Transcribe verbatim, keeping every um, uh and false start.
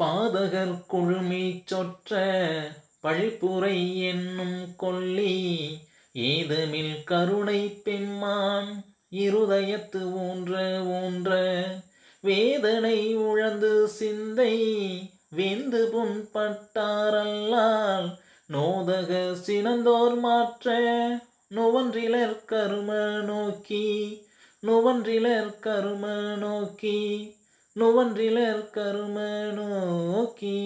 பாதகர் குழுமி சொற்ற பழிப்புரை என்னும் கொல்லி ஏதுமில் கருணை பெம்மான் இருதயத்து ஊன்ற ஊன்ற வேதனை உழந்து சிந்தை வெந்து புண்பட்டாரல்லால் நோதக சினந்தோர் மாற்ற நுவன்றிலர் கரும நோக்கி நுவன்றிலர் கரும நோக்கி நுவன்றிலர் கரும நோக்கி.